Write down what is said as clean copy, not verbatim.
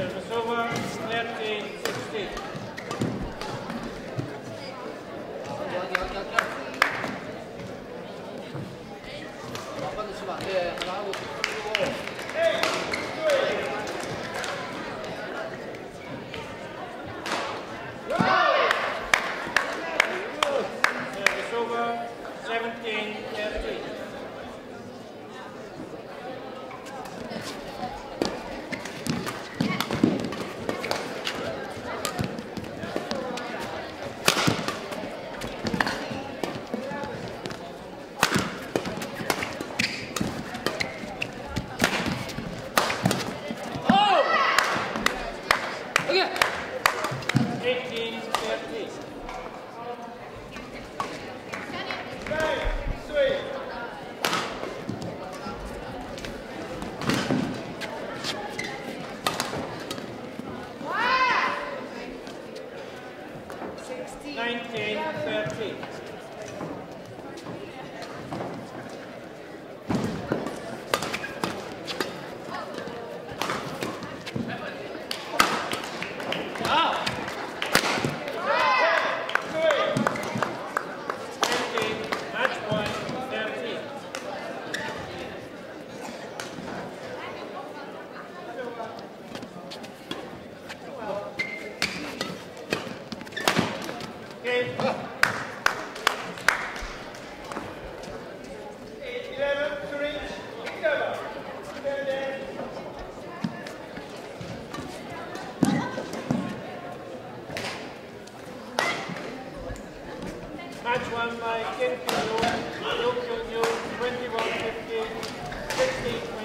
Service over, 13-16. Service over, 17-13. Match won by Ki Jung Kim, 21-15, 16.